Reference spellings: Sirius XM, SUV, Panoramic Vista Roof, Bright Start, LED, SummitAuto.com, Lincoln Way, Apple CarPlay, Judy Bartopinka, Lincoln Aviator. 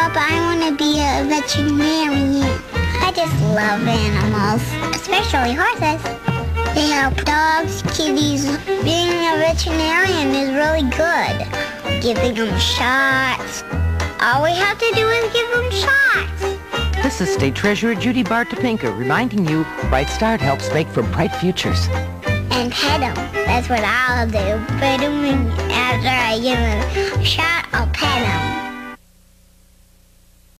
up, I want to be a veterinarian. I just love animals, especially horses. They help dogs, kitties. Being a veterinarian is really good. Giving them shots. All we have to do is give them shots. This is State Treasurer Judy Bartopinka reminding you Bright Start helps make for bright futures. And pet them. That's what I'll do. Pet them, and after I give them a shot, I'll pet them.